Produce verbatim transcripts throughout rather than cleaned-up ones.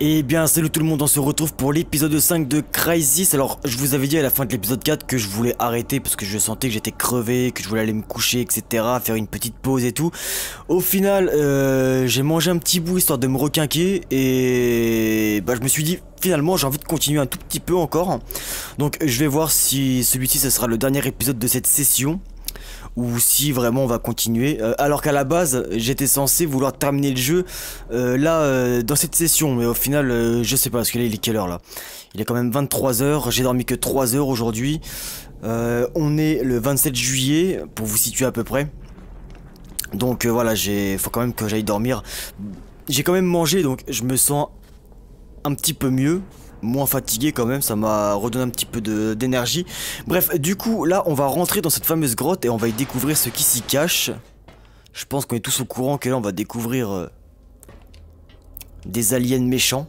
Et eh bien salut tout le monde, on se retrouve pour l'épisode cinq de Crysis. Alors je vous avais dit à la fin de l'épisode quatre que je voulais arrêter parce que je sentais que j'étais crevé, que je voulais aller me coucher, etc, faire une petite pause et tout. Au final euh, j'ai mangé un petit bout histoire de me requinquer et bah je me suis dit finalement j'ai envie de continuer un tout petit peu encore. Donc je vais voir si celui-ci ce sera le dernier épisode de cette session ou si vraiment on va continuer, euh, alors qu'à la base j'étais censé vouloir terminer le jeu euh, là euh, dans cette session, mais au final euh, je sais pas parce que là il est quelle heure là, il est quand même vingt-trois heures, j'ai dormi que trois heures aujourd'hui, euh, on est le vingt-sept juillet pour vous situer à peu près, donc euh, voilà, j'ai faut quand même que j'aille dormir, j'ai quand même mangé donc je me sens un petit peu mieux, moins fatigué quand même, ça m'a redonné un petit peu d'énergie. Bref, du coup là on va rentrer dans cette fameuse grotte et on va y découvrir ce qui s'y cache. Je pense qu'on est tous au courant que là on va découvrir euh, des aliens méchants.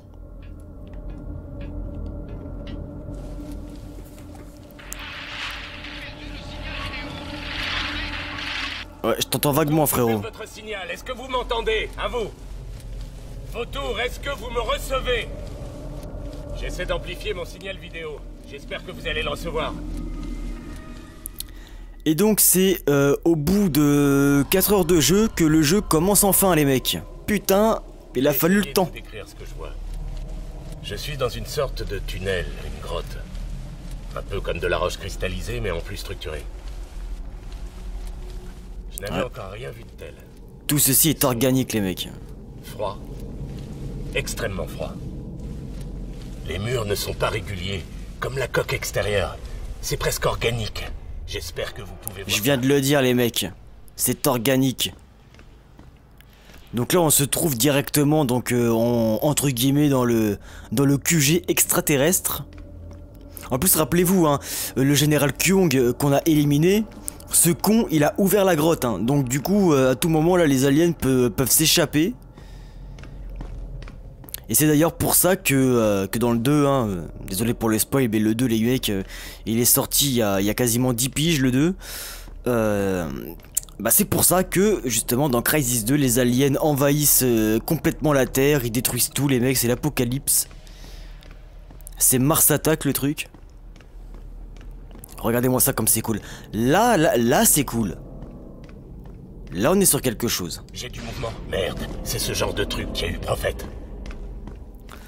Ouais, je t'entends vaguement frérot. Votre signal, est-ce que vous m'entendez? À vous. Vautour, est-ce que vous me recevez? J'essaie d'amplifier mon signal vidéo. J'espère que vous allez le recevoir. Et donc c'est euh, au bout de quatre heures de jeu que le jeu commence enfin les mecs. Putain, il a fallu le temps. Ce que je vois. Je suis dans une sorte de tunnel, une grotte. Un peu comme de la roche cristallisée mais en plus structurée. Je n'avais ah. encore rien vu de tel. Tout ceci est organique les mecs. Froid. Extrêmement froid. Les murs ne sont pas réguliers, comme la coque extérieure. C'est presque organique. J'espère que vous pouvez voir. Je viens de le dire, les mecs. C'est organique. Donc là, on se trouve directement, donc, euh, on, entre guillemets, dans le, dans le Q G extraterrestre. En plus, rappelez-vous, hein, le général Kyong euh, qu'on a éliminé, ce con, il a ouvert la grotte. Hein. Donc du coup, euh, à tout moment, là, les aliens pe- peuvent s'échapper. Et c'est d'ailleurs pour ça que, euh, que dans le deux, hein, euh, désolé pour le spoil, mais le deux, les mecs, euh, il est sorti il y, a, il y a quasiment dix piges, le deux. Euh, bah c'est pour ça que, justement, dans Crysis deux, les aliens envahissent euh, complètement la Terre, ils détruisent tout, les mecs, c'est l'apocalypse. C'est Mars Attack, le truc. Regardez-moi ça comme c'est cool. Là, là, là, c'est cool. Là, on est sur quelque chose. J'ai du mouvement. Merde, c'est ce genre de truc qui a eu Prophet.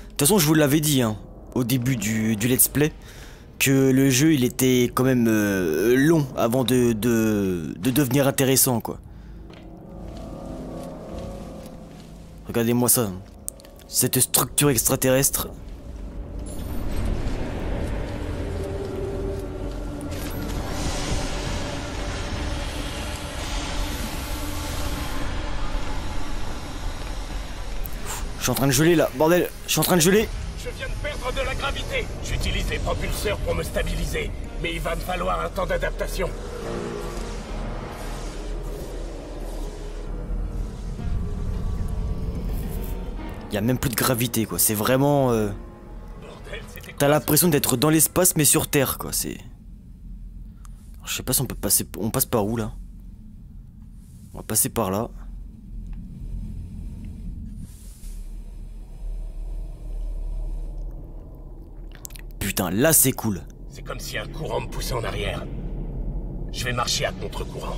De toute façon, je vous l'avais dit hein, au début du, du let's play que le jeu il était quand même euh, long avant de, de, de devenir intéressant quoi. Regardez-moi ça, cette structure extraterrestre. Je suis en train de geler là, bordel, je suis en train de geler. Je viens de perdre de la gravité. J'utilise les propulseurs pour me stabiliser, mais il va me falloir un temps d'adaptation. Il n'y a même plus de gravité quoi, c'est vraiment... Euh... T'as l'impression d'être dans l'espace mais sur Terre quoi, c'est... Je sais pas si on peut passer... On passe par où là? On va passer par là. Putain, là c'est cool. C'est comme si un courant me poussait en arrière. Je vais marcher à contre-courant.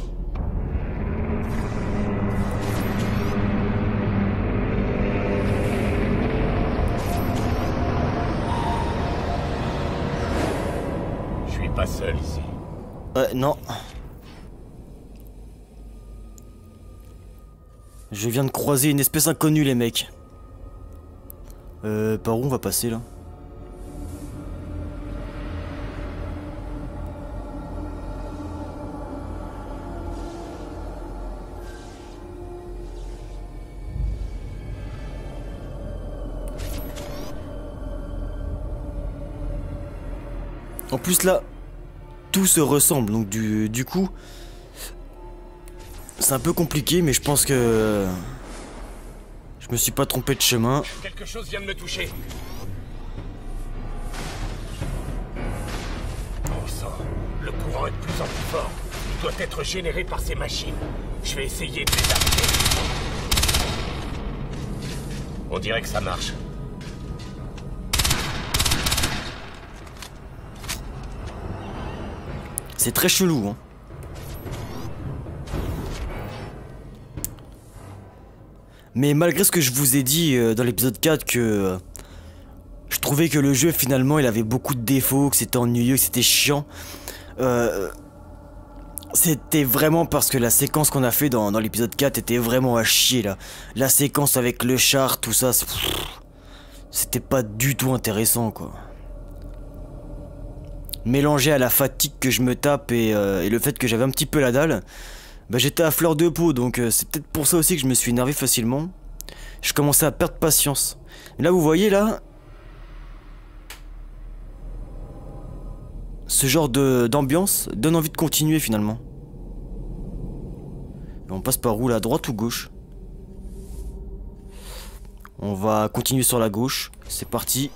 Je suis pas seul ici. Euh, non. Je viens de croiser une espèce inconnue, les mecs. Euh, par où on va passer là ? En plus là, tout se ressemble, donc du, du coup, c'est un peu compliqué, mais je pense que je me suis pas trompé de chemin. Quelque chose vient de me toucher. Bon sang, le courant est de plus en plus fort. Il doit être généré par ces machines. Je vais essayer de les arrêter. On dirait que ça marche. C'est très chelou, hein. Mais malgré ce que je vous ai dit euh, dans l'épisode quatre, que euh, je trouvais que le jeu finalement il avait beaucoup de défauts, que c'était ennuyeux, que c'était chiant, euh, c'était vraiment parce que la séquence qu'on a fait dans, dans l'épisode quatre était vraiment à chier là. La séquence avec le char, tout ça, c'était pas du tout intéressant quoi. Mélangé à la fatigue que je me tape et, euh, et le fait que j'avais un petit peu la dalle, bah, j'étais à fleur de peau, donc euh, c'est peut-être pour ça aussi que je me suis énervé facilement. Je commençais à perdre patience. Là, vous voyez, là... ce genre de d'ambiance donne envie de continuer, finalement. Et on passe par où, là, droite ou gauche? On va continuer sur la gauche. C'est parti.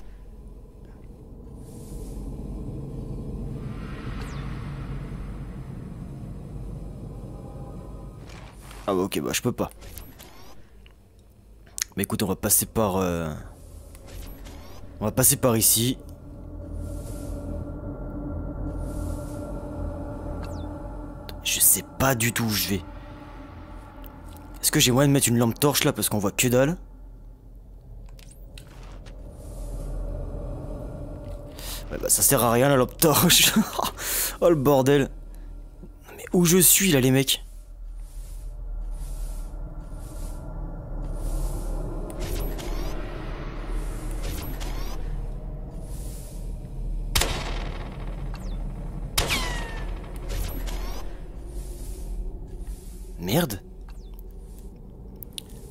Ah bah ok, bah je peux pas. Mais écoute, on va passer par... Euh... on va passer par ici. Je sais pas du tout où je vais. Est-ce que j'ai moyen de mettre une lampe torche là parce qu'on voit que dalle? Ouais bah ça sert à rien la lampe torche. Oh le bordel. Mais où je suis là les mecs? Merde.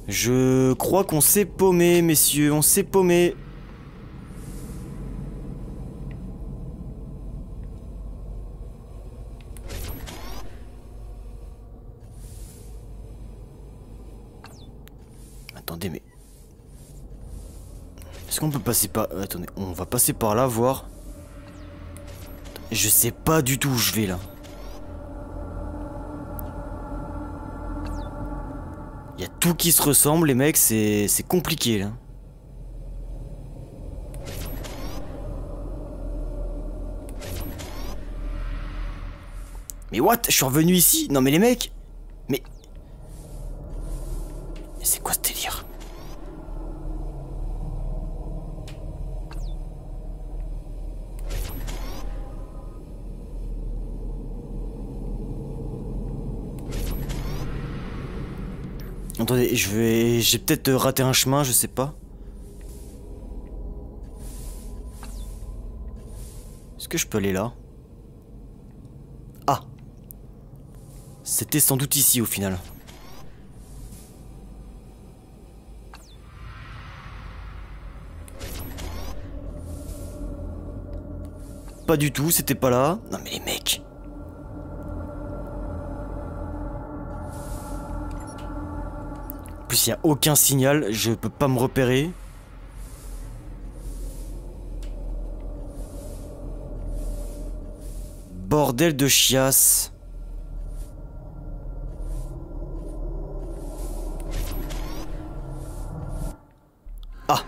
Je crois qu'on s'est paumé, messieurs, on s'est paumé. Attendez, mais... est-ce qu'on peut passer par... attendez, on va passer par là, voir. Je sais pas du tout où je vais, là. Y'a tout qui se ressemble, les mecs, c'est compliqué là. Mais what? Je suis revenu ici? Non mais les mecs! Mais... mais c'est quoi ce délire? Attendez, je vais... j'ai peut-être raté un chemin, je sais pas. Est-ce que je peux aller là? Ah! C'était sans doute ici au final. Pas du tout, c'était pas là. Non mais les mecs! En plus, il n'y a aucun signal, je peux pas me repérer. Bordel de chiasse. Ah.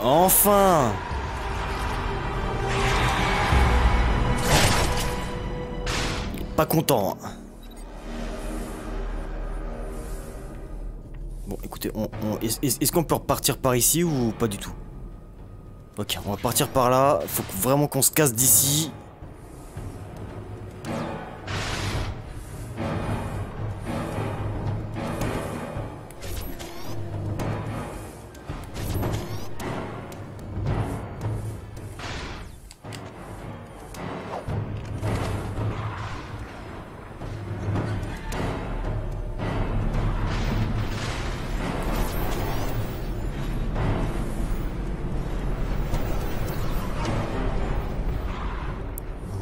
Enfin! Il est pas content. Hein. Bon, écoutez, on, on, est-ce qu'on peut repartir par ici ou pas du tout? Ok, on va partir par là. Faut vraiment qu'on se casse d'ici.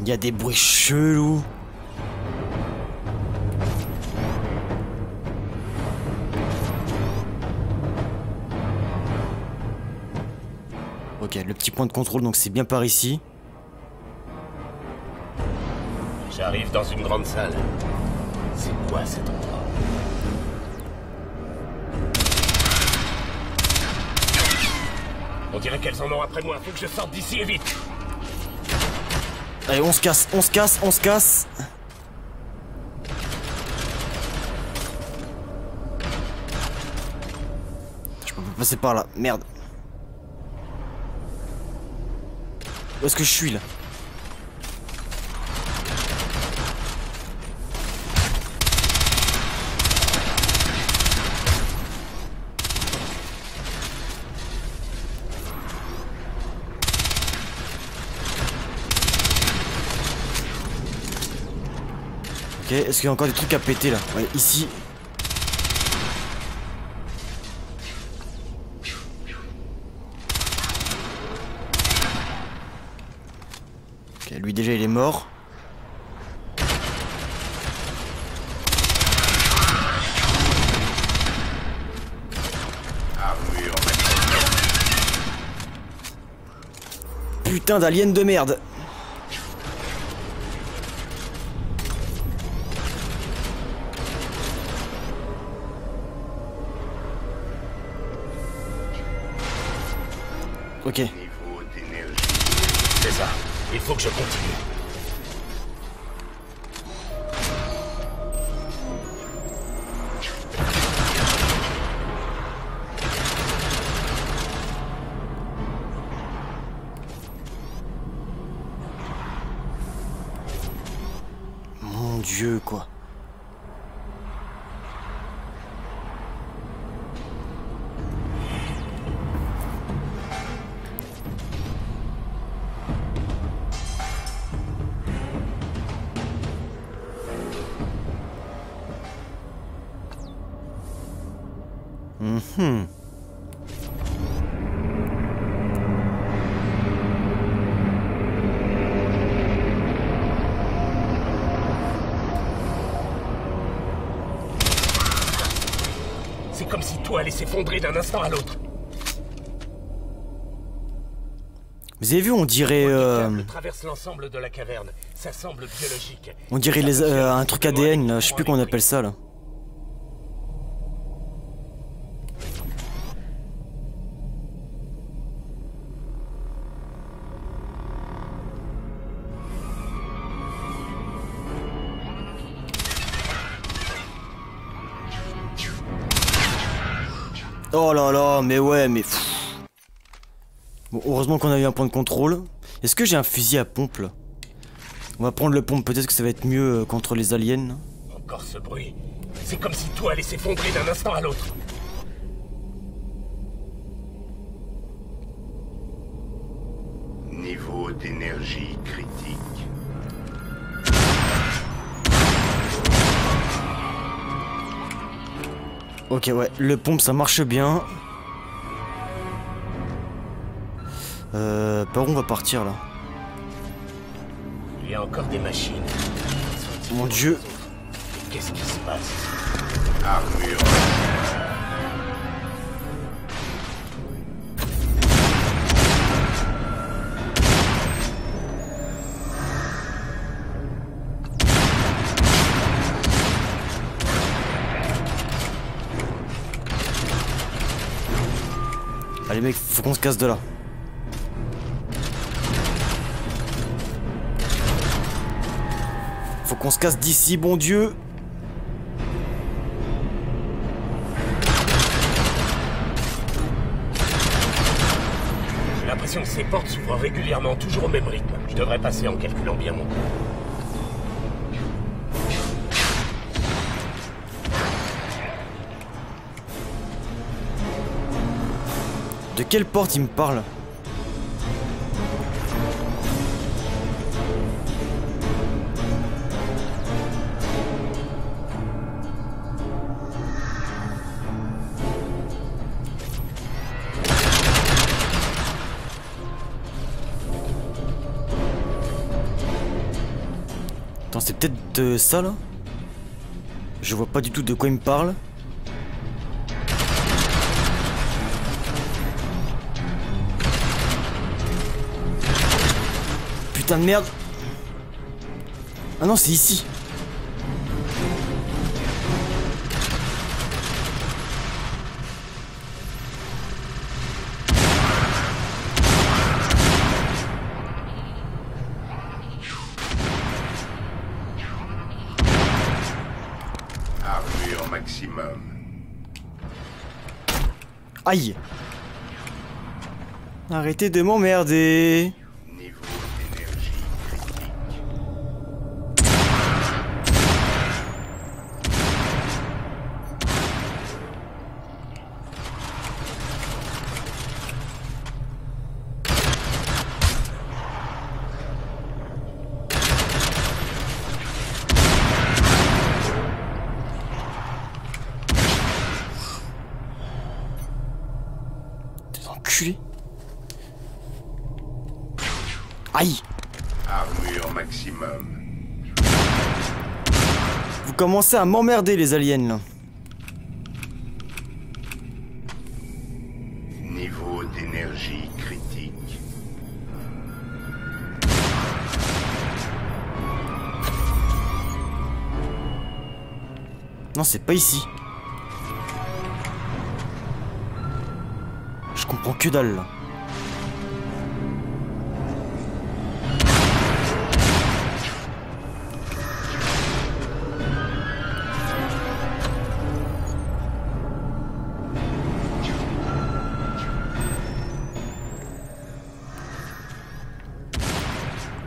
Il y a des bruits chelous. Ok, le petit point de contrôle, donc c'est bien par ici. J'arrive dans une grande salle. C'est quoi cet endroit? On dirait qu'elles en ont après moi, faut que je sorte d'ici et vite. Allez, on se casse, on se casse, on se casse. Je peux pas passer par là, merde. Où est-ce que je suis là? Ok, est-ce qu'il y a encore des trucs à péter là? Ouais, ici. Ok, lui déjà il est mort. Putain d'alien de merde. Ok. C'est ça. Il faut que je continue. Mon Dieu, quoi. Hmm. C'est comme si tout allait s'effondrer d'un instant à l'autre. Vous avez vu, on dirait... Euh... traverse l'ensemble de la caverne. Ça semble biologique. On dirait les, euh, un truc A D N, là. Je sais plus comment on appelle ça là. Oh là là, mais ouais, mais... Pff. Bon, heureusement qu'on a eu un point de contrôle. Est-ce que j'ai un fusil à pompe là? On va prendre le pompe, peut-être que ça va être mieux euh, contre les aliens. Encore ce bruit. C'est comme si tout allait s'effondrer d'un instant à l'autre. Niveau d'énergie critique. Ok, ouais, le pompe ça marche bien. Euh. Par où on va partir là? Il y a encore des machines. Mon Dieu! Qu'est-ce qui se passe? Armure. Allez mec, faut qu'on se casse de là. Faut qu'on se casse d'ici, bon Dieu. J'ai l'impression que ces portes s'ouvrent régulièrement, toujours au même rythme. Je devrais passer en calculant bien mon temps. De quelle porte il me parle? Attends, c'est peut-être de ça là? Je vois pas du tout de quoi il me parle. putain de merde. Ah non, c'est ici. Armure maximum. Aïe. Arrêtez de m'emmerder. Niveau d'énergie critique. Des enculés. Aïe! Armure maximum. Vous commencez à m'emmerder, les aliens, là. Niveau d'énergie critique. Non, c'est pas ici. Je comprends que dalle, là.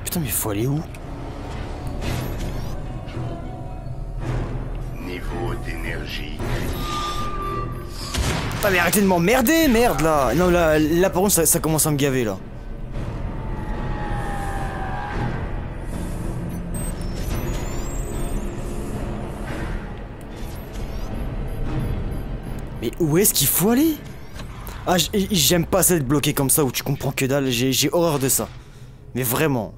Putain, mais faut aller où? Niveau d'énergie. Ah mais arrêtez de m'emmerder, merde là. Non là, là par contre ça, ça commence à me gaver là. Mais où est-ce qu'il faut aller? Ah j'aime pas ça d'être bloqué comme ça où tu comprends que dalle, j'ai horreur de ça. Mais vraiment.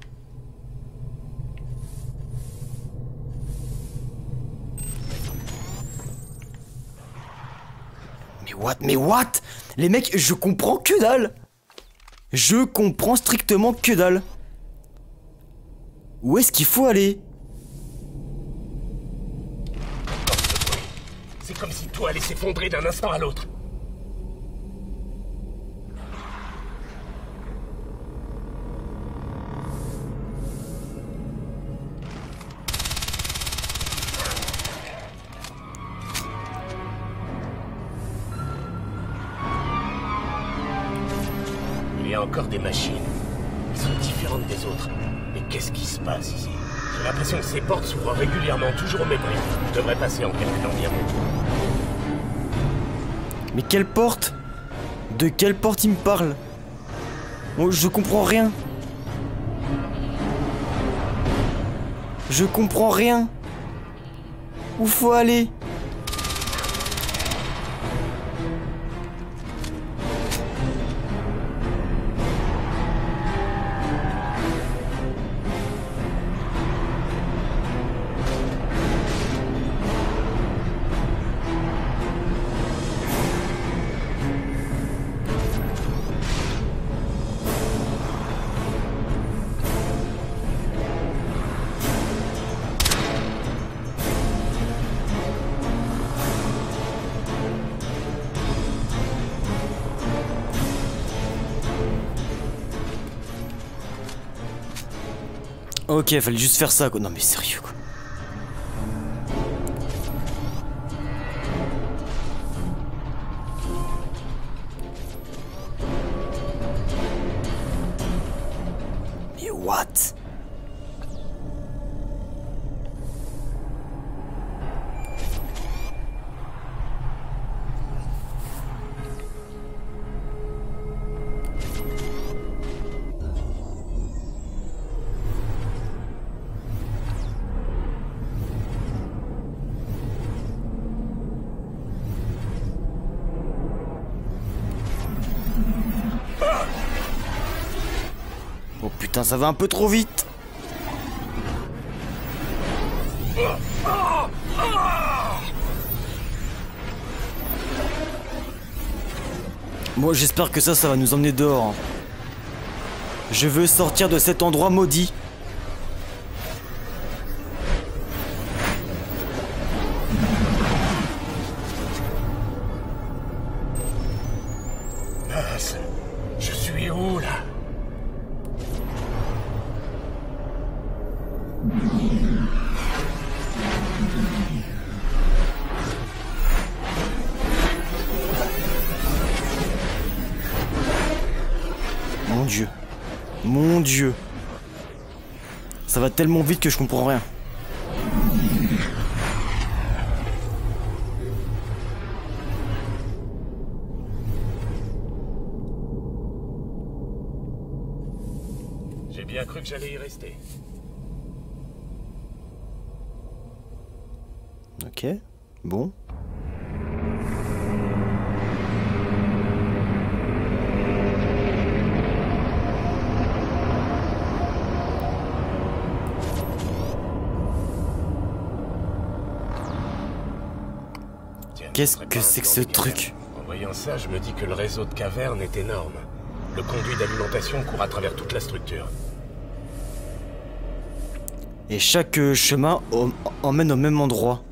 What? Mais what? Les mecs, je comprends que dalle. Je comprends strictement que dalle. Où est-ce qu'il faut aller? C'est comme si tout allait s'effondrer d'un instant à l'autre. Il y a encore des machines. Elles sont différentes des autres. Mais qu'est-ce qui se passe ici? J'ai l'impression que ces portes s'ouvrent régulièrement, toujours au même prix. Je devrais passer en quelques temps bien. Mais quelle porte? De quelle porte il me parle? Bon, je comprends rien. Je comprends rien. Où faut aller? Ok, fallait juste faire ça quoi. Non mais sérieux quoi. Mais what? Putain, ça va un peu trop vite. Bon, j'espère que ça, ça va nous emmener dehors. Je veux sortir de cet endroit maudit. Mince, je suis où là? Mon Dieu. Mon Dieu. Ça va tellement vite que je comprends rien. J'ai bien cru que j'allais y rester. Ok, bon. Qu'est-ce que c'est que ce truc? En voyant ça, je me dis que le réseau de cavernes est énorme. Le conduit d'alimentation court à travers toute la structure. Et chaque chemin emmène au même endroit.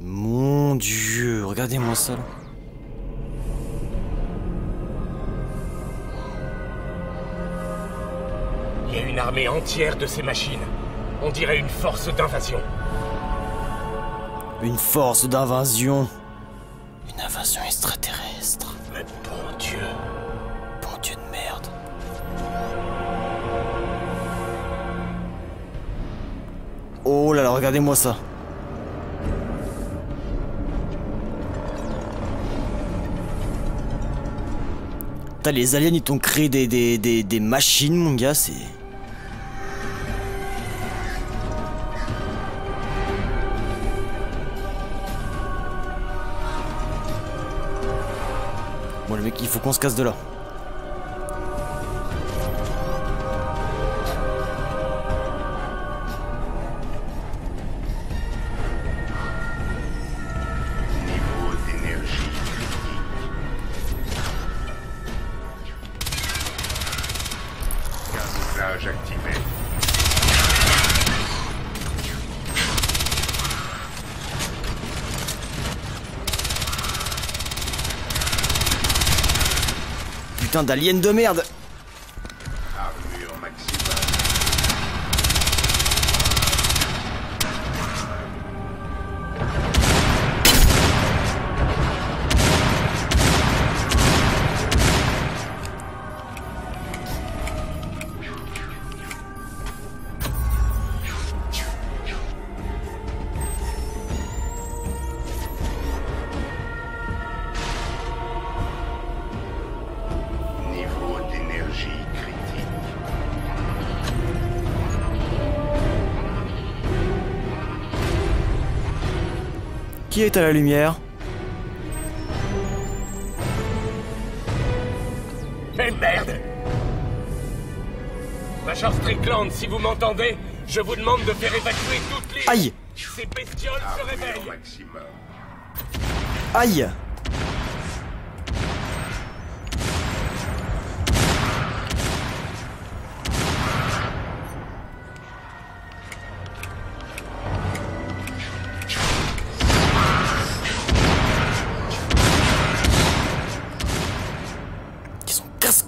Mon Dieu, regardez-moi ça là. Il y a une armée entière de ces machines. On dirait une force d'invasion. Une force d'invasion. Une invasion extraterrestre. Mais bon Dieu. Bon Dieu de merde. Oh là là, regardez-moi ça. Putain, les aliens, ils t'ont créé des, des, des, des machines, mon gars, c'est... Bon, le mec, il faut qu'on se casse de là. Niveau d'énergie critique. Camouflage activé. Putain d'alien de merde. Armure maximale. Qui est à la lumière? Eh merde! Major Strickland, si vous m'entendez, je vous demande de faire évacuer toutes les... Aïe! Ces bestioles se réveillent! Aïe!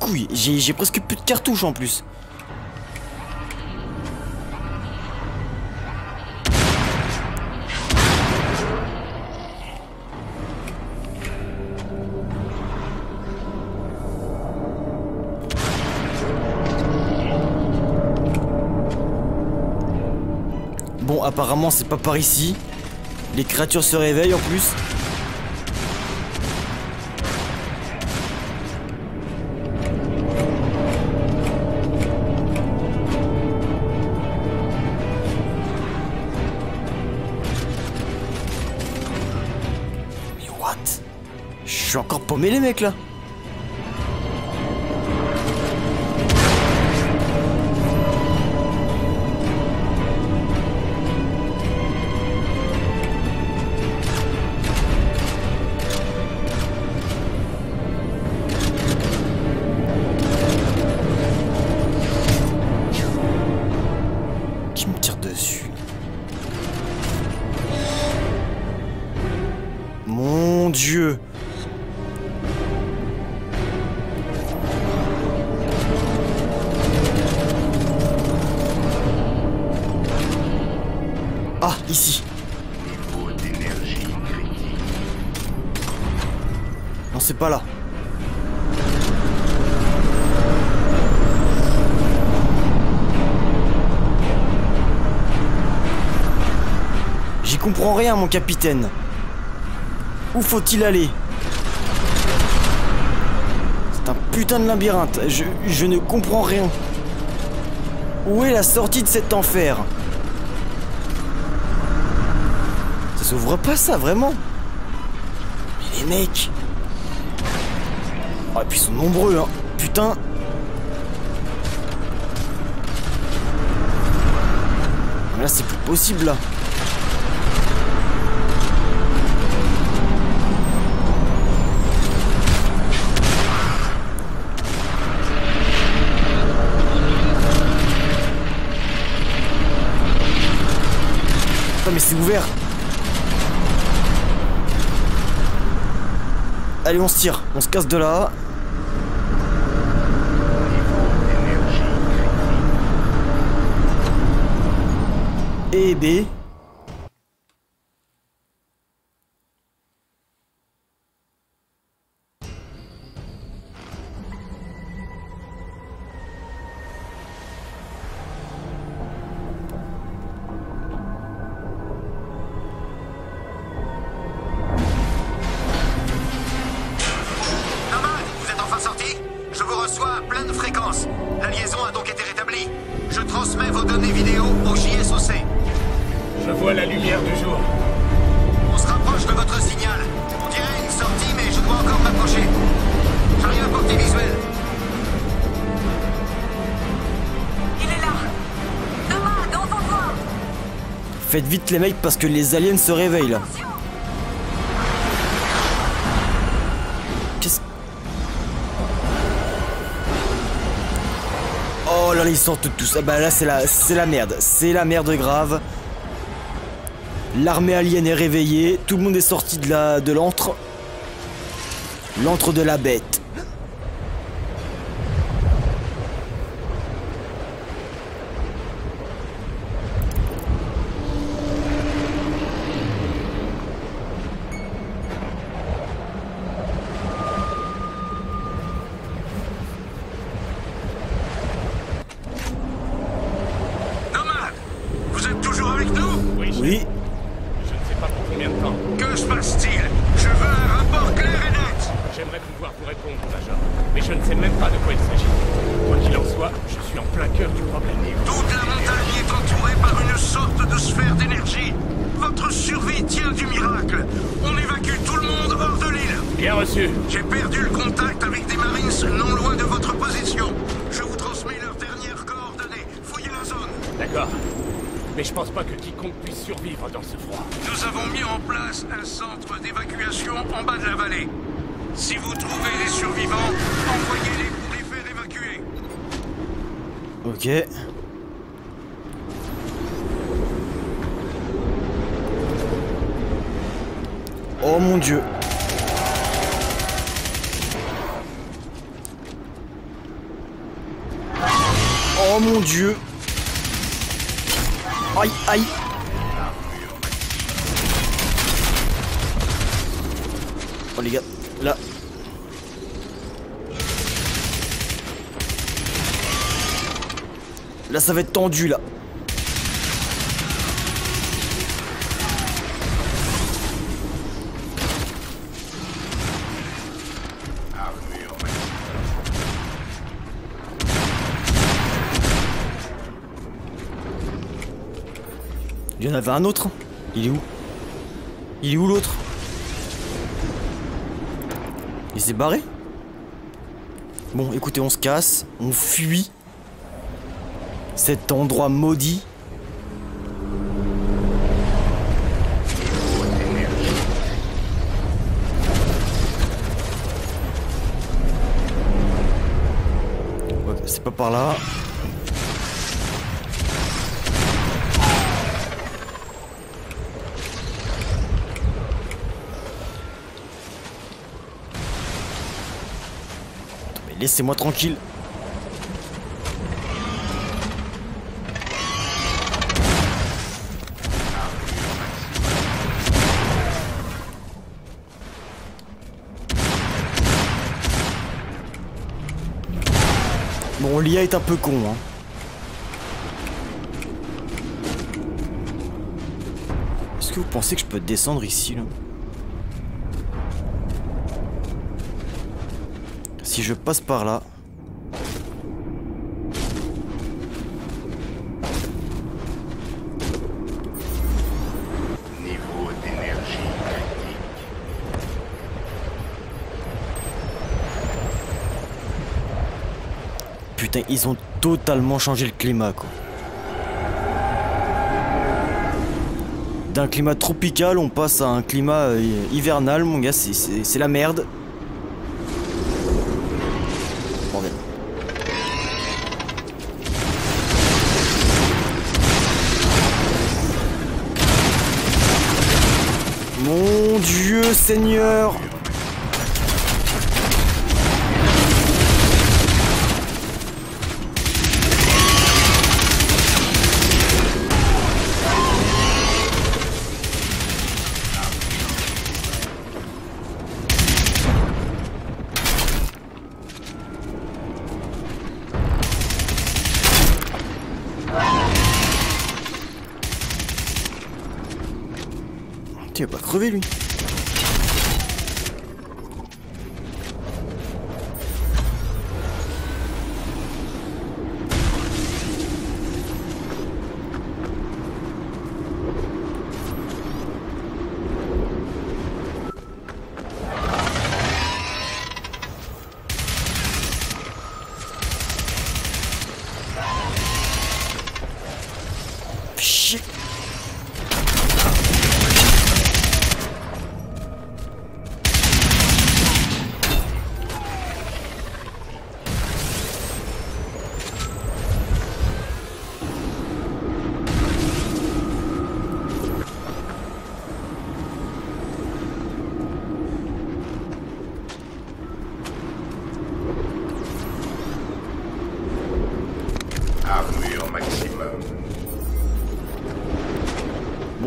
Couille, j'ai presque plus de cartouches en plus. Bon, apparemment c'est pas par ici. Les créatures se réveillent en plus. Je suis encore paumé les mecs là. ici. Niveau d'énergie critique. Non, c'est pas là. J'y comprends rien, mon capitaine. Où faut-il aller? C'est un putain de labyrinthe. Je, je ne comprends rien. Où est la sortie de cet enfer? Ça s'ouvre pas, ça, vraiment? Mais les mecs... Ah, et puis ils sont nombreux, hein. Putain. Mais là, c'est plus possible, là. Mais c'est ouvert. Allez, on se tire, on se casse de là. Et B. Faites vite les mecs parce que les aliens se réveillent là. Qu'est-ce... Oh là là, ils sortent tous. Ah bah là c'est la, c'est la merde. C'est la merde grave. L'armée alien est réveillée. Tout le monde est sorti de la, de l'antre. L'antre de la bête. Oh mon Dieu. Oh mon Dieu. Aïe, aïe. Oh les gars, là. Là ça va être tendu là. Il y en avait un autre. Il est où? Il est où l'autre? Il s'est barré? Bon, écoutez, on se casse, on fuit cet endroit maudit. Ouais, c'est pas par là. Laissez-moi tranquille. Bon, l'I A est un peu con, hein. Est-ce que vous pensez que je peux descendre ici, là? Si je passe par là... Putain, ils ont totalement changé le climat, quoi. D'un climat tropical, on passe à un climat euh, hivernal, mon gars, c'est la merde. Bordel. Mon Dieu, Seigneur! Il va pas crever lui.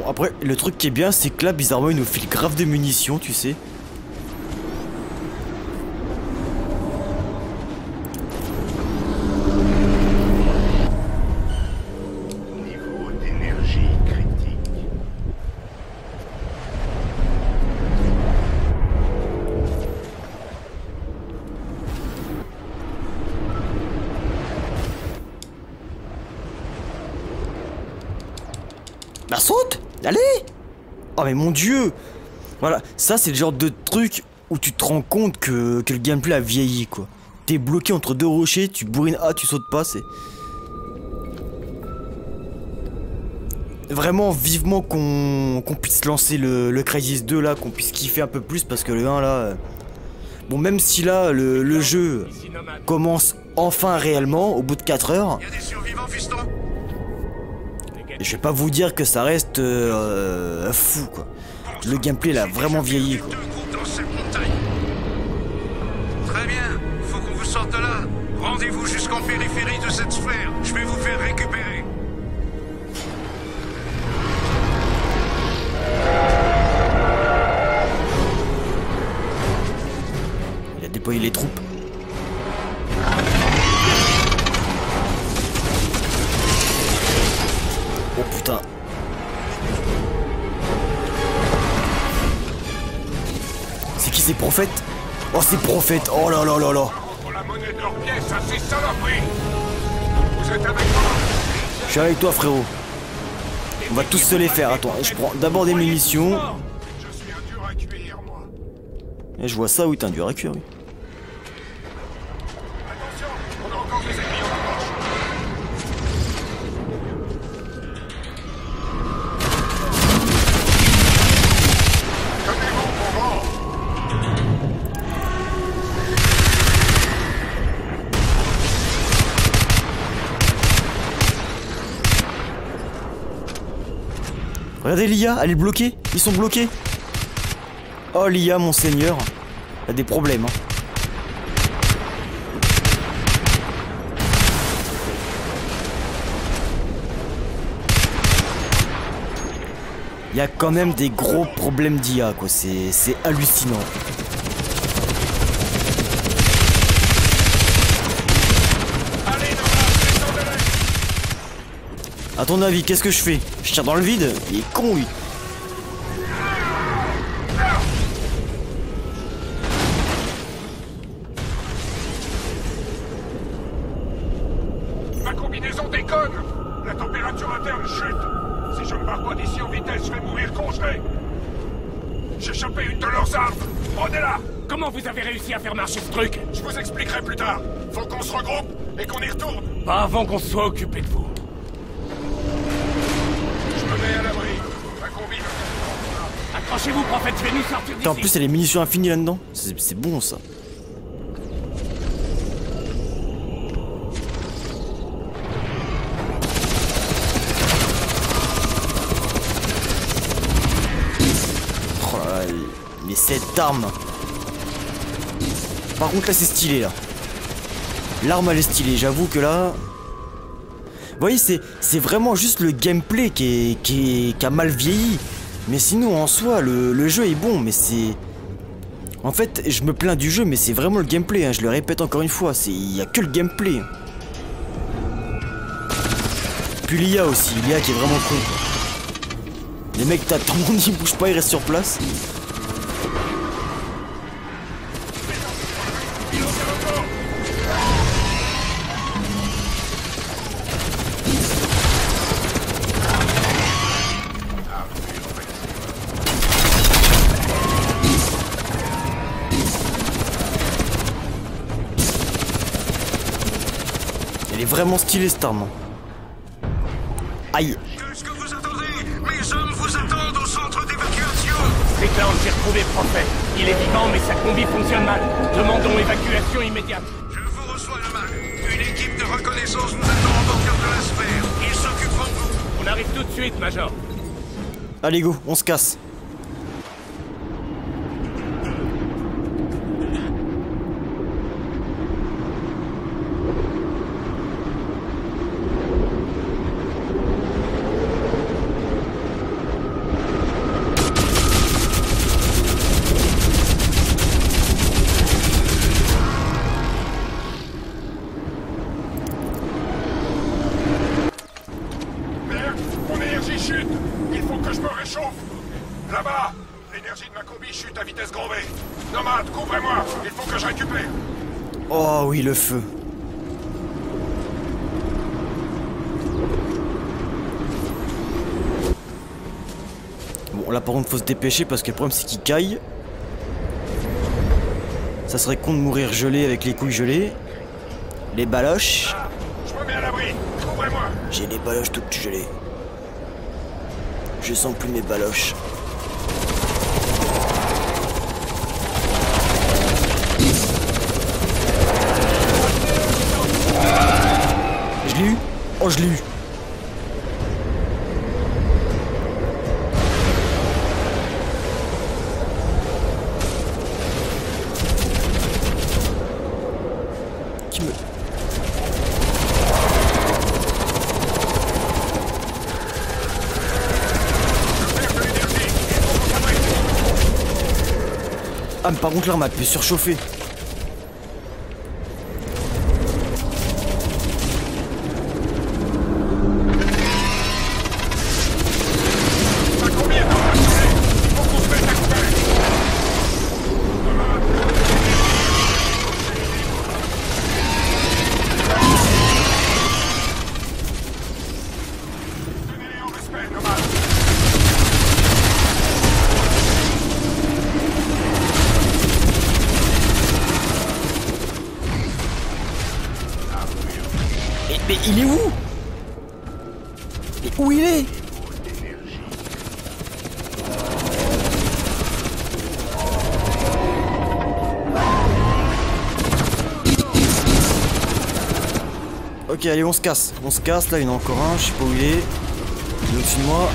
Après, le truc qui est bien, c'est que là, bizarrement, il nous file grave des munitions, tu sais. Niveau d'énergie critique. Bah saute! Allez! Oh mais mon Dieu! Voilà, ça c'est le genre de truc où tu te rends compte que, que le gameplay a vieilli, quoi. T'es bloqué entre deux rochers, tu bourrines A, ah, tu sautes pas, c'est... Vraiment vivement qu'on qu'on puisse lancer le, le Crysis deux là, qu'on puisse kiffer un peu plus parce que le un là... Euh... Bon, même si là, le, le jeu commence enfin réellement, au bout de quatre heures... Y'a des survivants, fiston ? Je vais pas vous dire que ça reste euh, fou, quoi. Le gameplay il a vraiment vieilli, quoi. Très bien, faut qu'on vous sorte de là. Rendez-vous jusqu'en périphérie de cette sphère. Je vais vous faire récupérer. Il a déployé les troupes. Oh putain. C'est qui ces prophètes? Oh c'est Prophet. Oh là là là là. Je suis avec toi frérot. On va tous se les faire. Attends, je prends d'abord des munitions. Et je vois ça, oui t'es un dur à cuire, oui. Regardez l'I A, elle est bloquée, ils sont bloqués. Oh l'I A, mon seigneur, elle a des problèmes. Hein. Il y a quand même des gros problèmes d'I A, quoi, c'est hallucinant. A ton avis, qu'est-ce que je fais? Je tire dans le vide? Il est con, lui. Ma combinaison déconne. La température interne chute. Si je me barre pas d'ici en vitesse, je vais mourir congelé. J'ai chopé une de leurs armes. Prenez-la. Comment vous avez réussi à faire marcher ce truc? Je vous expliquerai plus tard. Faut qu'on se regroupe et qu'on y retourne. Pas avant qu'on soit occupé de vous. Je me mets à l'abri. Ma combi. Accrochez-vous, prophète, je vais nous sortir d'ici. En plus, il y a les munitions infinies là-dedans. C'est bon, ça. Oh là là, mais cette arme. Par contre là c'est stylé là. L'arme elle est stylée, j'avoue que là... Vous voyez c'est vraiment juste le gameplay qui, est, qui, est, qui a mal vieilli. Mais sinon en soi le, le jeu est bon mais c'est... En fait je me plains du jeu mais c'est vraiment le gameplay, hein. Je le répète encore une fois, il n'y a que le gameplay. Puis l'I A aussi, l'I A qui est vraiment con. Les mecs t'as tout le monde, ils bougent pas, ils restent sur place. Vraiment stylé cette arme. Aïe. Qu'est-ce que vous attendez? Mes hommes vous attendent au centre d'évacuation. Strickland, j'ai retrouvé Prophet. Il est vivant, mais sa combi fonctionne mal. Demandons évacuation immédiate. Je vous reçois, Nomad. Une équipe de reconnaissance nous attend en bordure de la sphère. Ils s'occuperont de vous. On arrive tout de suite, Major. Allez, go, on se casse. Le feu. Bon là par contre faut se dépêcher parce que le problème c'est qu'il caille. Ça serait con de mourir gelé avec les couilles gelées. Les baloches. Ah, je me mets à l'abri. Ouvrez-moi. J'ai des baloches toutes gelées. Je sens plus mes baloches. Oh, je l'ai eu. Qui me... Ah, mais par contre, l'arme a pu surchauffer. Mais il est où? Mais où il est? Ok, allez, on se casse. On se casse, là, il y en a encore un, je sais pas où il est. Il est au-dessus de moi.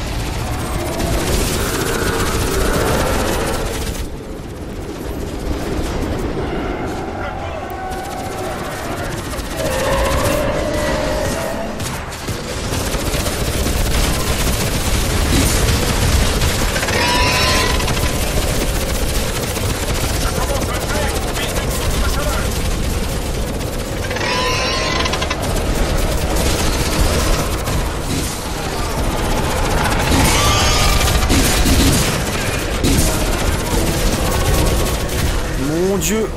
Dieu!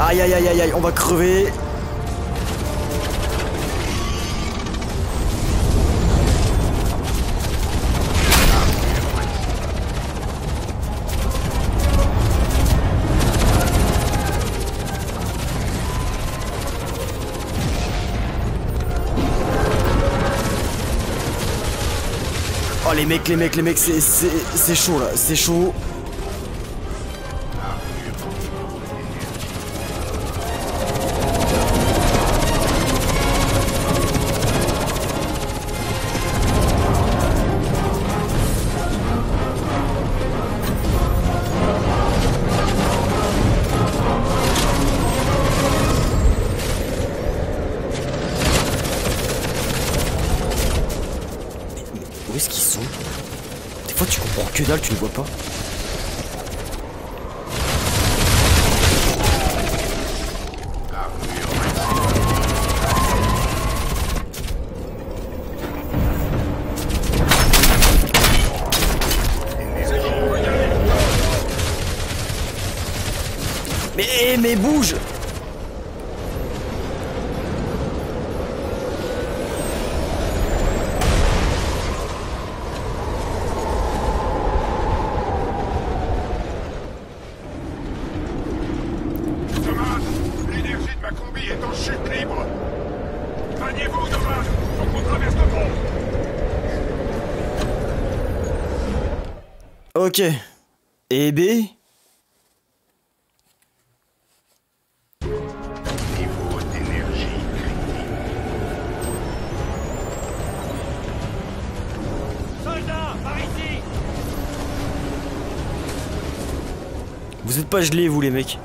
Aïe aïe aïe aïe aïe, on va crever. Oh les mecs, les mecs, les mecs, c'est c'est chaud là, c'est chaud. Que dalle, tu ne vois pas. Mais mais bouge. Ok, et B. Niveau d'énergie critique. Soldats, par ici. Vous êtes pas gelés, vous les mecs.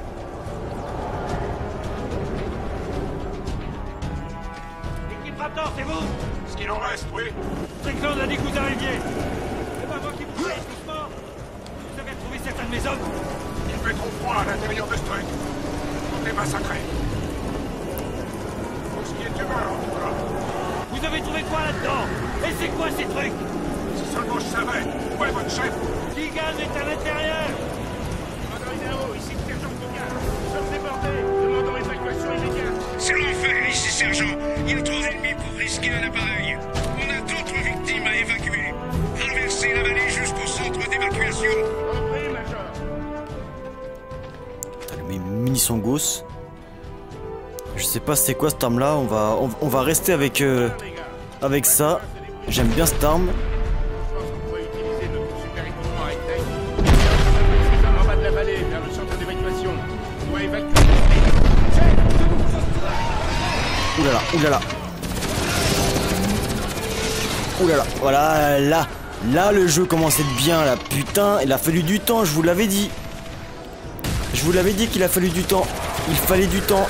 L'équipe Raptor, c'est vous? Ce qu'il en reste, oui. Strickland a dit que vous arriviez. C'est pas moi qui vous laisse doucement. Vous avez retrouvé certains de mes hommes. Il fait trop froid à l'intérieur de ce truc. On est massacrés. Pour ce qui est humain, en tout cas. Vous avez trouvé quoi là-dedans? Et c'est quoi ces trucs? Si seulement je savais. Où est votre chef? Gigan est à l'intérieur. Madrinao, ici le sergent Gigan. Nous sommes débordés. Demandons évacuation immédiate. C'est l'enfer ici, sergent. Il trouve l'ennemi pour risquer un appareil. On a d'autres victimes à évacuer. Traversez la vallée jusqu'au centre d'évacuation. Entrez, Major. Allumez Minisongos. Je sais pas c'est quoi cette arme là. On va, on, on va rester avec, euh, avec ça. J'aime bien cette arme. Oulala, oulala. Oulala, voilà, là, là le jeu commence à être bien, là, putain, il a fallu du temps, je vous l'avais dit. Je vous l'avais dit qu'il a fallu du temps, il fallait du temps.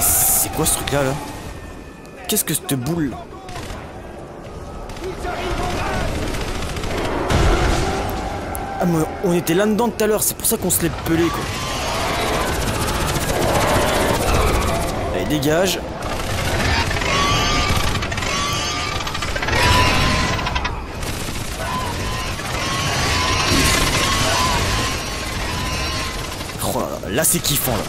C'est quoi ce truc-là, là, là qu'est-ce que cette boule? Ah mais on était là-dedans tout à l'heure, c'est pour ça qu'on se l'est pelé, quoi. Allez, dégage. Oh là là, là c'est kiffant, là.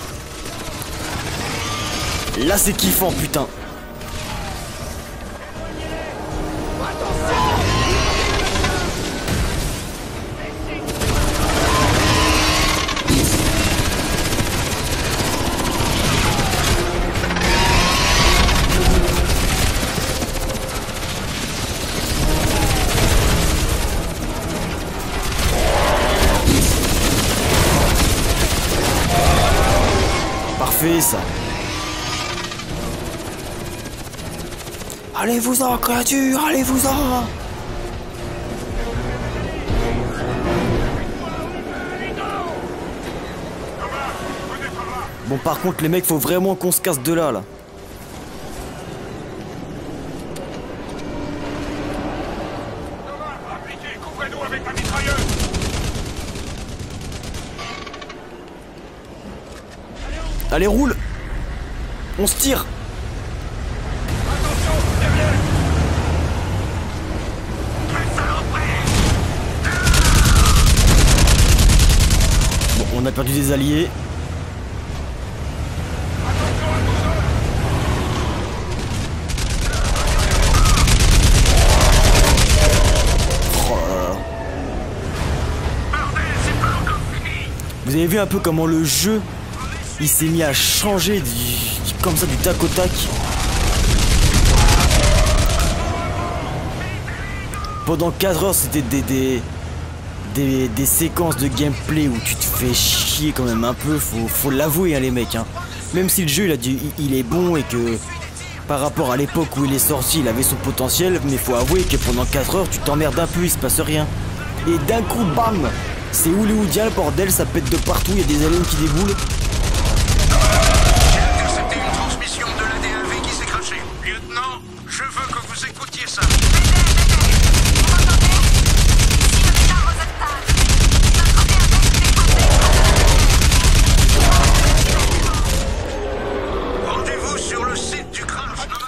Là c'est kiffant, putain. Ça. Allez-vous-en, créature, allez-vous-en. Bon, par contre, les mecs, faut vraiment qu'on se casse de là, là. Allez, roule! On se tire! Attention, derrière! Bon, on a perdu des alliés. Oh là là. Vous avez vu un peu comment le jeu... il s'est mis à changer du, comme ça du tac au tac. Pendant quatre heures, c'était des des, des des séquences de gameplay où tu te fais chier quand même un peu. Faut, faut l'avouer, hein, les mecs. Hein. Même si le jeu, il, a du, il, il est bon et que par rapport à l'époque où il est sorti, il avait son potentiel. Mais faut avouer que pendant quatre heures, tu t'emmerdes un peu, il se passe rien. Et d'un coup, bam, c'est Hollywoodien, le bordel, ça pète de partout, il y a des aliens qui déboulent.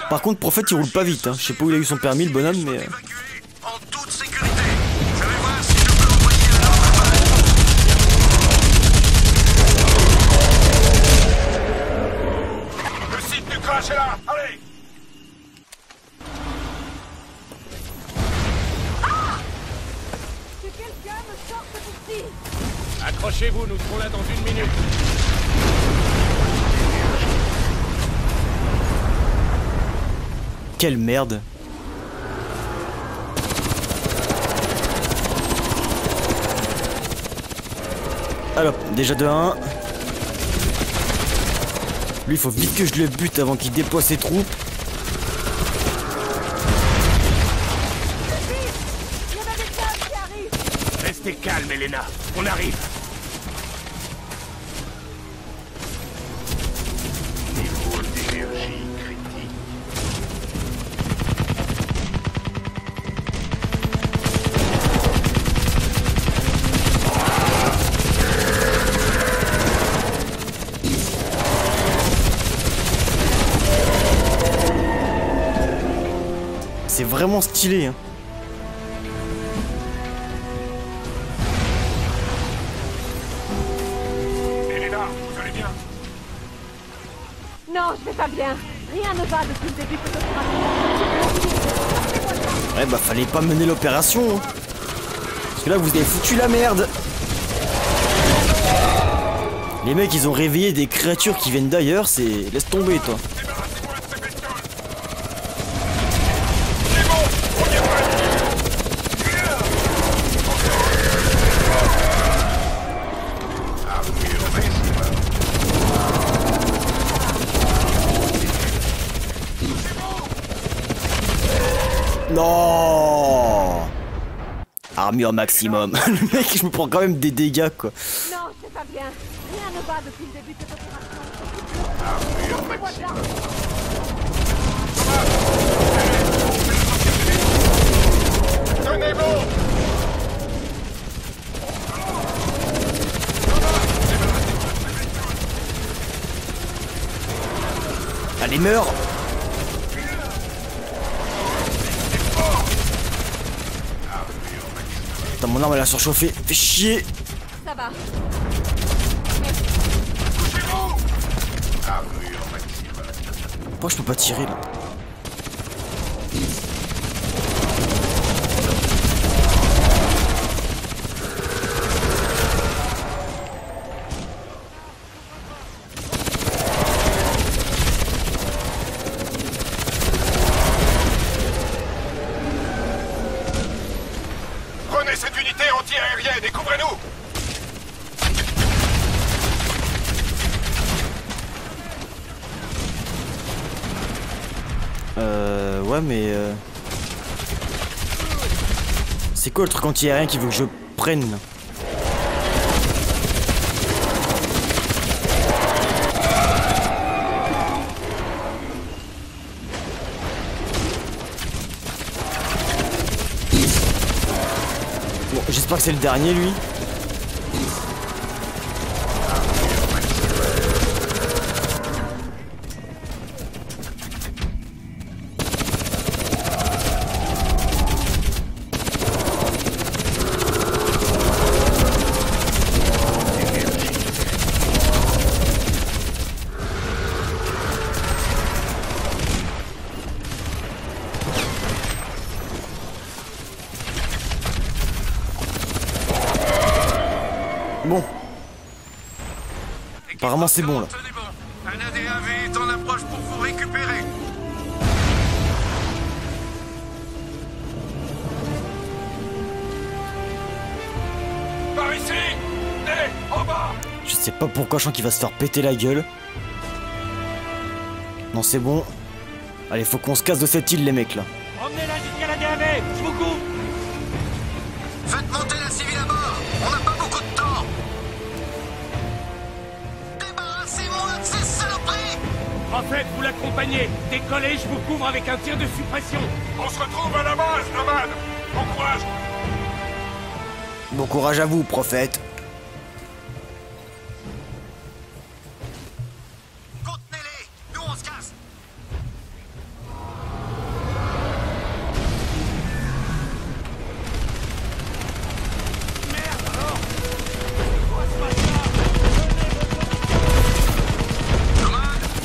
Par contre, Prophet, il roule pas vite, hein. Je sais pas où il a eu son permis, le bonhomme, mais... Accrochez-vous, nous serons là dans une minute. Quelle merde. Alors, déjà de un. Lui, il faut vite que je le bute avant qu'il déploie ses troupes. Restez calme, Elena. On arrive. C'est vraiment stylé, hein. Elena, vous allez bien? Non, je vais pas bien. Rien ne va depuis le début de l'opération. Ouais, bah fallait pas mener l'opération, hein. Parce que là, vous avez foutu la merde. Les mecs, ils ont réveillé des créatures qui viennent d'ailleurs. C'est... laisse tomber, toi. Non, armure maximum. Le mec, je me prends quand même des dégâts, quoi. Non, c'est pas bien. Rien ne va depuis le début de cette opération. Armure maximum. Allez, meurs. Attends, mon arme elle a surchauffé, fais chier. Ça va. Pourquoi je peux pas tirer là? Euh... Ouais mais... Euh... C'est quoi le truc anti-aérien qui veut que je prenne? Bon, j'espère que c'est le dernier, lui. Bon. Apparemment c'est bon là. Un A D A V est en approche pour vous récupérer. Par ici. Hé, en bas. Je sais pas pourquoi je sens qu'il va se faire péter la gueule. Non c'est bon. Allez, faut qu'on se casse de cette île les mecs là. Emmenez-la jusqu'à l'A D A V, je vous coupe. Faites monter la civile à bord. On n'a pas beaucoup de temps. Débarrassez-moi de ces saloperies. En fait, vous l'accompagnez. Décollez, je vous couvre avec un tir de suppression. On se retrouve à la base, Nomad. Bon courage. Bon courage à vous, Prophète. Contenez-les. Nous, on se casse.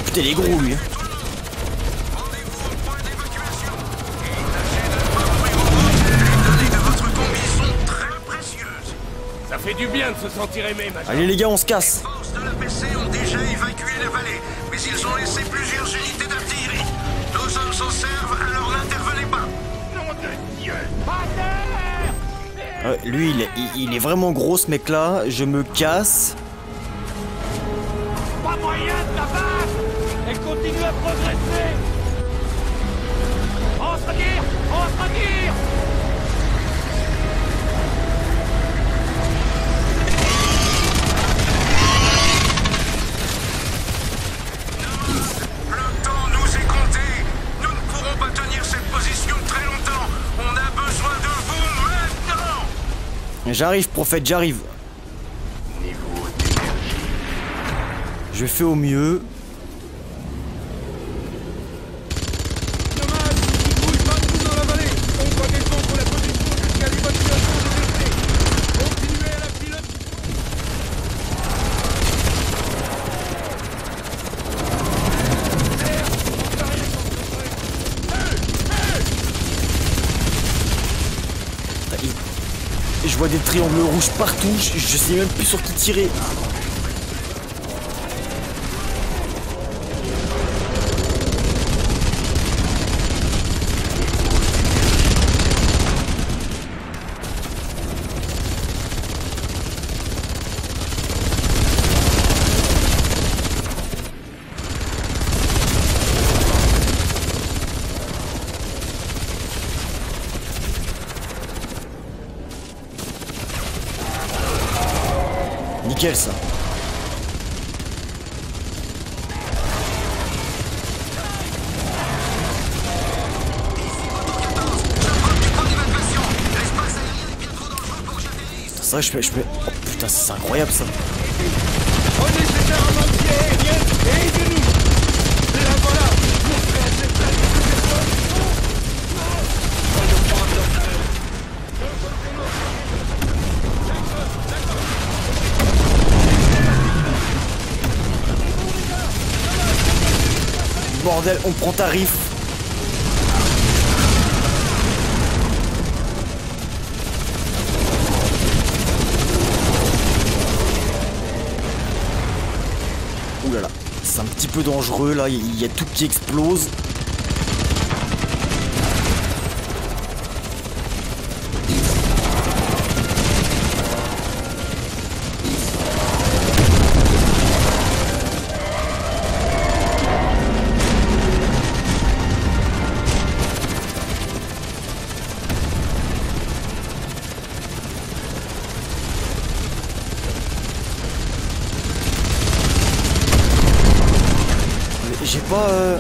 Putain, il est gros lui. Ça fait du bien de se sentir aimé maintenant. Allez les gars, on se casse. Les forces de l'A P C ont déjà évacué la vallée, mais ils ont laissé plusieurs unités d'artillerie. Nos hommes s'en servent, alors n'intervenez pas. Nom de Dieu. Euh, lui, il est, il, il est vraiment gros ce mec là. Je me casse. Pas moyen de la base. Elle continue à progresser. On se retire, on se retire. Non, le temps nous est compté. Nous ne pourrons pas tenir cette position très longtemps. On a besoin de vous maintenant. J'arrive, prophète, j'arrive. Niveau d'énergie. Je fais au mieux. Je vois des triangles rouges partout, je, je sais même plus sur qui tirer. Nickel ça. C'est vrai, je peux, je peux. Oh putain, c'est incroyable ça. Bordel, on prend tarif. Ouh là là, c'est un petit peu dangereux là, il y a tout qui explose. J'ai pas... Euh...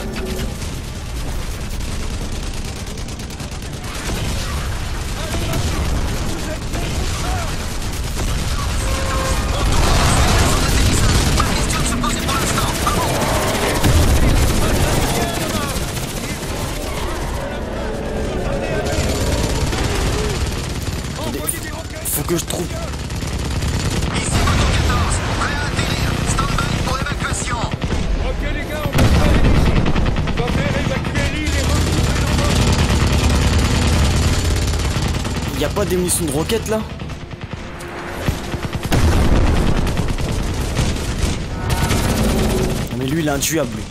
attendez. Faut que je trouve. Y'a pas des munitions de roquettes là? Mais lui il est intuable. Lui.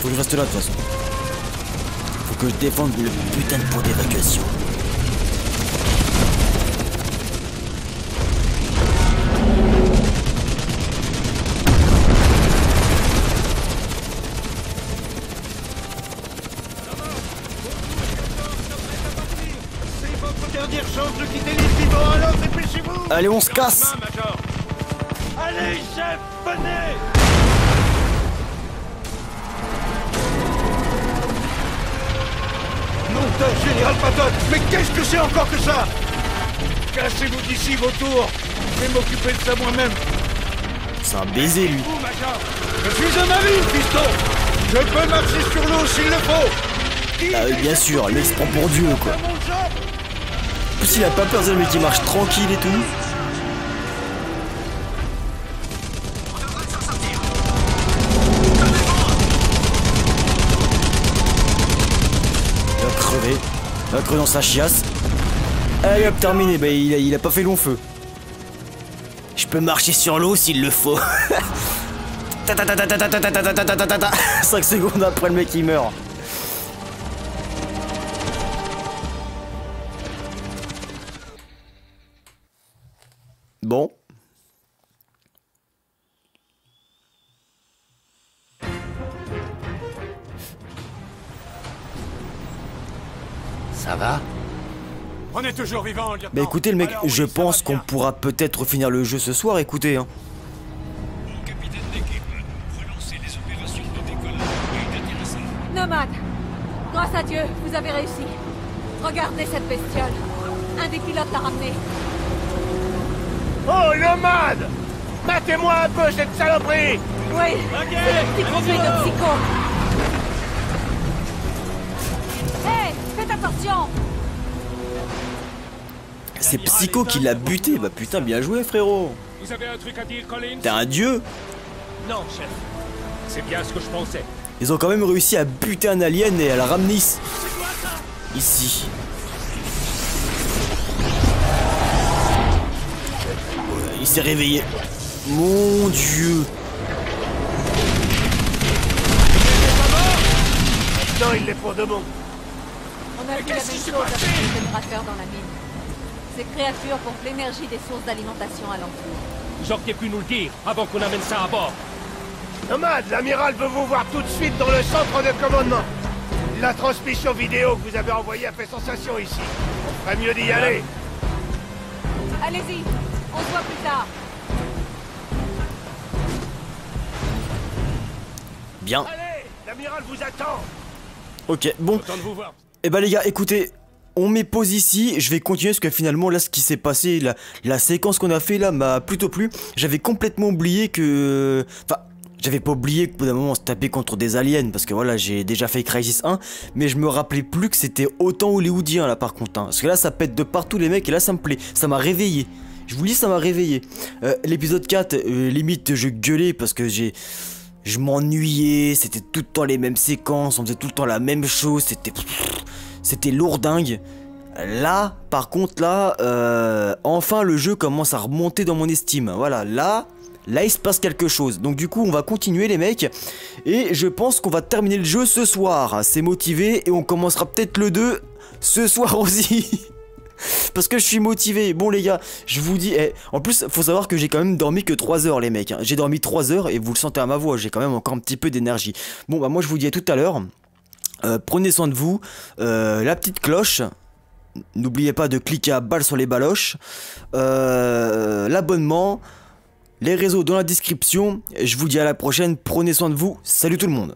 Faut que je reste là de toute façon. Faut que je défende le putain de point d'évacuation. Allez, on se casse. Allez, chef, venez. Nom de général Patton, mais qu'est-ce que c'est encore que ça? Cassez-vous d'ici, vautour. Je vais m'occuper de ça moi-même. C'est un baiser, lui. Vous, Major. Je suis un ami, piston. Je peux marcher sur l'eau s'il le faut. Ah oui, bien sûr, laisse prend pour Dieu, quoi. En plus, il a pas peur de lui qui marche tranquille et tout. Il va crever. Il va crever dans sa chiasse. Allez hop, terminé. Bah, il a, il a pas fait long feu. Je peux marcher sur l'eau s'il le faut. cinq secondes après, le mec il meurt. Bon. Ça va? On est toujours vivant, lieutenant. Bah écoutez le mec, alors, je oui, pense qu'on pourra peut-être finir le jeu ce soir, écoutez hein. Mon capitaine d'équipe, relancez les opérations de décollage et d'atterrissage. Nomad, grâce à Dieu, vous avez réussi. Regardez cette bestiole. Un des pilotes l'a ramenée. Oh, Nomad! Matez-moi un peu cette saloperie! Oui, okay, c'est le petit conseil de psycho. Hé, hey, faites attention! C'est Psycho qui l'a buté. Bah putain, bien joué, frérot. Vous avez un truc à dire, Collins? T'es un dieu? Non, chef. C'est bien ce que je pensais. Ils ont quand même réussi à buter un alien et à la ramener ici. Il s'est réveillé. Mon Dieu. Non, il l'est pour de bon. On a vu la même chose avec les débrasseurs dans la mine. Ces créatures pompent l'énergie des sources d'alimentation alentour. J'aurais pu nous le dire avant qu'on amène ça à bord. Nomad, l'amiral veut vous voir tout de suite dans le centre de commandement. La transmission vidéo que vous avez envoyée a fait sensation ici. On ferait mieux d'y aller. Allez-y. On se voit plus tard. Bien. Allez, l'amiral vous attend. Ok, bon. Et bah les gars, écoutez, on met pause ici. Je vais continuer parce que finalement là, ce qui s'est passé, la, la séquence qu'on a fait là m'a plutôt plu. J'avais complètement oublié que, enfin. J'avais pas oublié que au bout d'un moment on se tapait contre des aliens parce que voilà j'ai déjà fait Crysis un mais je me rappelais plus que c'était autant hollywoodien là par contre hein, parce que là ça pète de partout les mecs et là ça me plaît, ça m'a réveillé. Je vous dis ça m'a réveillé. Euh, L'épisode quatre, euh, limite je gueulais parce que j'ai... Je m'ennuyais, c'était tout le temps les mêmes séquences, on faisait tout le temps la même chose, c'était... C'était lourdingue. Là par contre là, euh, enfin le jeu commence à remonter dans mon estime, voilà là... Là il se passe quelque chose, donc du coup on va continuer les mecs. Et je pense qu'on va terminer le jeu ce soir, c'est motivé. Et on commencera peut-être le deux ce soir aussi. Parce que je suis motivé, bon les gars. Je vous dis, eh, en plus faut savoir que j'ai quand même dormi que trois heures les mecs. J'ai dormi trois heures et vous le sentez à ma voix, j'ai quand même encore un petit peu d'énergie. Bon bah moi je vous dis à tout à l'heure. euh, Prenez soin de vous, euh, la petite cloche. N'oubliez pas de cliquer à balle sur les baloches. euh, L'abonnement. Les réseaux dans la description, je vous dis à la prochaine, prenez soin de vous, salut tout le monde.